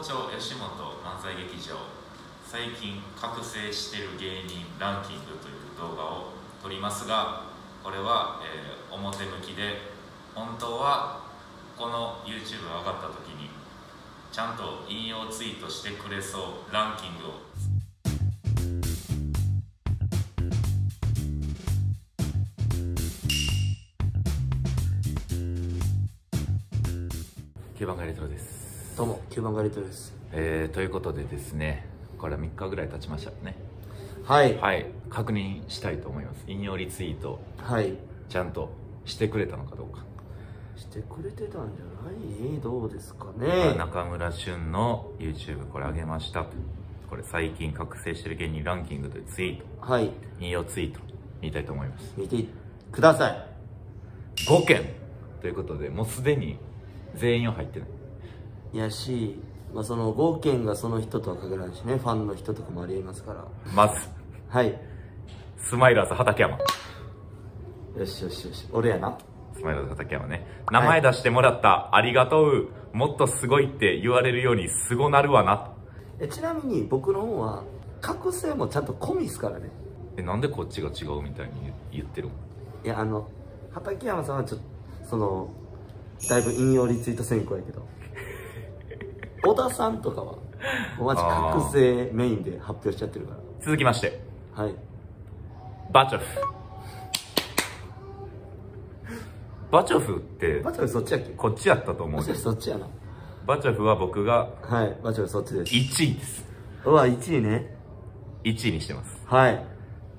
町吉本漫才劇場最近覚醒してる芸人ランキングという動画を撮りますが、これは、表向きで、本当はこの YouTube 上がった時にちゃんと引用ツイートしてくれそうランキングを。9番街頭です。どうも、9番街頭です。ということでですね、これは3日ぐらい経ちましたね。はい、はい、確認したいと思います。引用リツイート、はい、ちゃんとしてくれたのかどうか。してくれてたんじゃない？どうですかね。中村俊の YouTube これ上げました。これ最近覚醒してる芸人ランキングというツイート、はい、引用ツイート見たいと思います。見てください。5件ということで、もうすでに全員は入ってない。いやし、まあ、その5件がその人とは限らないしね、ファンの人とかもありえますから。まずはいスマイラーズ畠山。よしよしよし、俺やな。スマイラーズ畠山ね、名前出してもらった、はい、ありがとう、もっとすごいって言われるようにすごなるわな。ちなみに僕の方は覚醒もちゃんと込みですからね。なんでこっちが違うみたいに言ってるの？いや、畠山さんはちょっとそのだいぶ引用リツイート先行やけど小田さんとかはマジ覚醒メインで発表しちゃってるから。続きまして、はい、バチョフ。バチョフって、バチョフそっちやっけ？こっちやったと思う。そっちやな。バチョフは僕が、はい、バチョフそっちです。1位です。うわ、1位ね。1位にしてます。はい、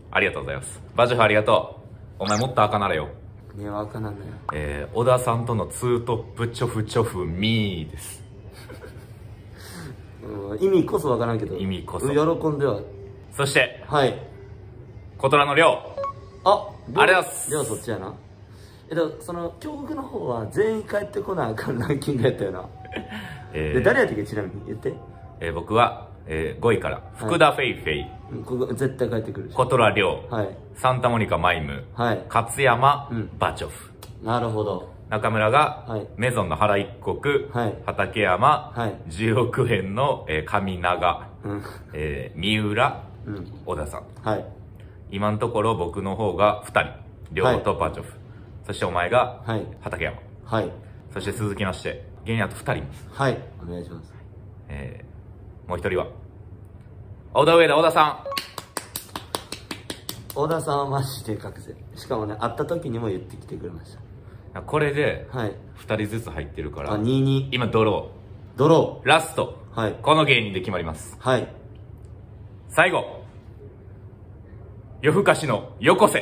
ありがとうございます。バチョフありがとう。お前もっと赤なれよ。根は赤なんだよ。小田さんとのツートップチョフチョフミーです。意味こそわからんけど、意味こそ喜んでは。そしてはい、小虎の亮。あ、ありがとうございます。亮そっちやな。その京極の方は全員帰ってこなあかんランキングやったよな。で誰やったっけ、ちなみに言って。僕は、5位から福田フェイフェイ、はい、ここ絶対帰ってくる。小虎亮、はい、サンタモニカマイム、はい、勝山、うん、バチョフ。なるほど。中村が、はい、メゾンの原一国、はい、畠山、はい、10億円の、上永、うん、三浦、うん、小田さん、はい、今のところ僕の方が2人、亮とバチョフ、はい、そしてお前が、はい、畠山、はい、そして続きまして芸人あと2人います。はい、お願いします。もう1人はオダウエダ小田さん。小田さんはマジで覚醒。しかもね、会った時にも言ってきてくれました。これで2人ずつ入ってるから、はい、2-2。今ドローラスト、はい、この芸人で決まります。はい、最後夜更かしのよこせ。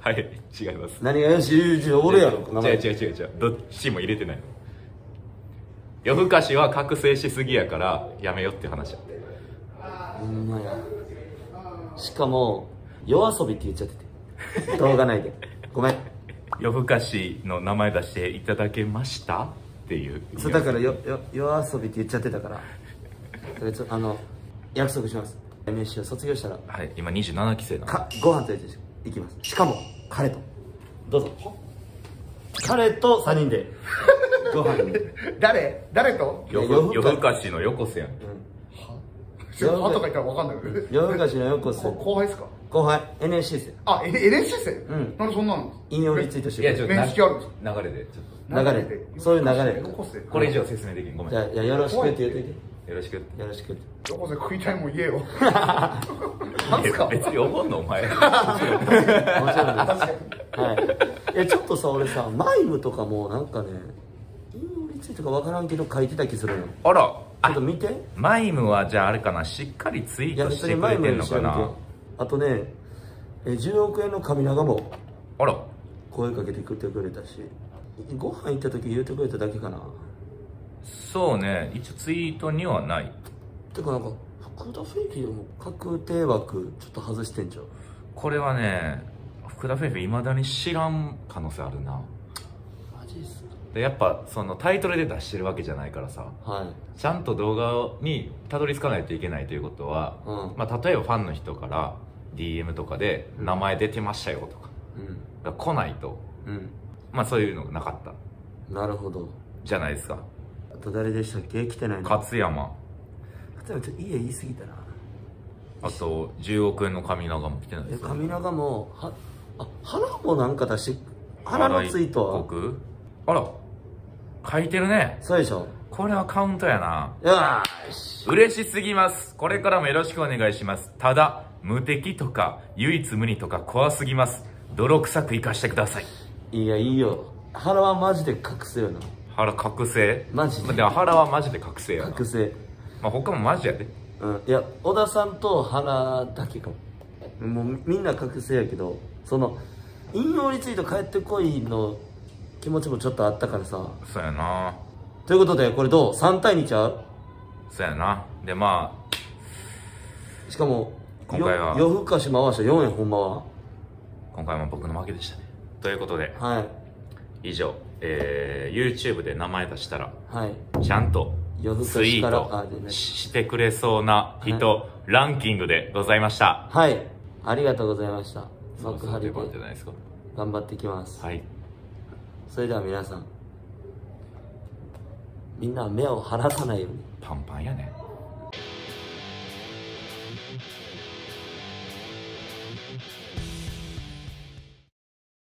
はい、違います。何がよし、俺やろ。違う、どっちも入れてないの。夜更かしは覚醒しすぎやからやめよって話やって。うんまや。しかも夜遊びって言っちゃってて動画内でごめん。夜更かしの名前出していただけましたっていう。そうだから夜遊びって言っちゃってたから、それちょ約束します。 MC を卒業したら、はい、今27期生なのでご飯と行きます。しかも彼とどうぞ、彼と3人でご飯に誰と夜更かしのよこせやん。あとか言ったら分かんないけど、夜更かしのよこせ後輩ですか？後輩 NSC 生。あ、NSC 生。なんでそんなの引用リツイートしてる。いや、面識あるんですか？流れでちょっと流れ、そういう流れ。これ以上説明できん。ごめん。じゃあよろしくって言っていて。よろしくよろしく。よこせ食いたいもん言えよ。何すか別に怒んのお前。もちろんはい。ちょっとさ、俺さ、マイムとかもなんかね、引用リツイートか分からんけど書いてた気するの。あら、ちょっと見て。マイムはじゃああれかな、しっかりツイートしてくれてるのかな。あとね、10億円の上長もあら声かけてくれたし、ご飯行った時言うてくれただけかな。そうね、一応ツイートにはない。てかなんか福田フェイフィーも確定枠ちょっと外してんじゃん。これはね、福田フェイフィーいまだに知らん可能性あるな。マジっすか？でやっぱそのタイトルで出してるわけじゃないからさ、はい、ちゃんと動画にたどり着かないといけないということは、うん、まあ例えばファンの人から DM とかで「名前出てましたよ」とか、うん、来ないと、うん、まあそういうのがなかった。なるほどじゃないですか。と誰でしたっけ、来てないの。勝山。勝山ちょっと家言い過ぎたな。あと10億円の神長も来てないです、ね。神長もは、あ、花もなんか出し、花のツイートは。あら、書いてるね。そうでしょ。これはカウントやな。よし。嬉しすぎます。これからもよろしくお願いします。ただ、無敵とか唯一無二とか怖すぎます。泥臭く生かしてください。いや、いいよ。腹はマジで覚醒よな。腹覚醒マジで。でも腹はマジで覚醒やな。覚醒。まあ他もマジやで。うん。いや、小田さんと腹だけかも。もうみんな覚醒やけど、その、引用について帰ってこいの気持ちもちょっとあったからさ。そうやな。ということで、これどう ?3 対2ちゃう？そうやな。で、まあ。しかも、今回は。夜更かし回した4円、ほんまは。今回も僕の負けでしたね。ということで。はい。以上、YouTube で名前出したら、はい。ちゃんと、ツイートしてくれそうな人、はい、ランキングでございました。はい。ありがとうございました。幕張で。頑張ってきます。はい。それでは皆さん。みんな目を離さないように。パンパンやね。